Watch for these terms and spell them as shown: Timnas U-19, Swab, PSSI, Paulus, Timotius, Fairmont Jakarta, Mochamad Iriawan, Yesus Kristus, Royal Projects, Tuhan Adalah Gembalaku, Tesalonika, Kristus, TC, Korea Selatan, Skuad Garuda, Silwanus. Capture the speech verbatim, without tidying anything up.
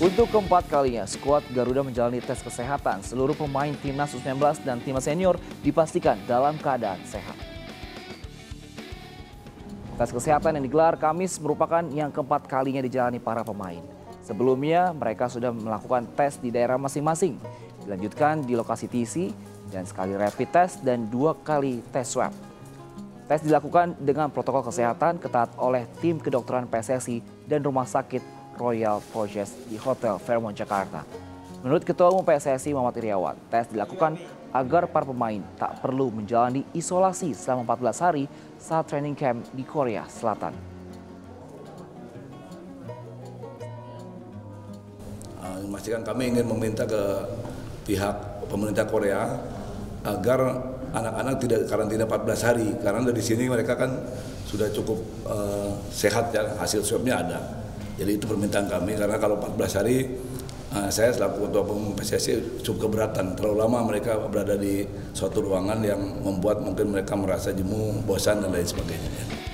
Untuk keempat kalinya, skuad Garuda menjalani tes kesehatan. Seluruh pemain Timnas U sembilan belas dan Timnas Senior dipastikan dalam keadaan sehat. Tes kesehatan yang digelar Kamis merupakan yang keempat kalinya dijalani para pemain. Sebelumnya, mereka sudah melakukan tes di daerah masing-masing. Dilanjutkan di lokasi T C dan sekali rapid test dan dua kali tes swab. Tes dilakukan dengan protokol kesehatan ketat oleh tim kedokteran P S S I dan rumah sakit Royal Projects di Hotel Fairmont Jakarta. Menurut Ketua Umum P S S I Mochamad Iriawan, tes dilakukan agar para pemain tak perlu menjalani isolasi selama empat belas hari saat training camp di Korea Selatan. Memastikan kami ingin meminta ke pihak pemerintah Korea agar anak-anak tidak karantina empat belas hari, karena dari sini mereka kan sudah cukup uh, sehat ya, hasil swabnya ada. Jadi itu permintaan kami, karena kalau empat belas hari saya selaku ketua umum P S S I cukup keberatan. Terlalu lama mereka berada di suatu ruangan yang membuat mungkin mereka merasa jenuh, bosan dan lain sebagainya.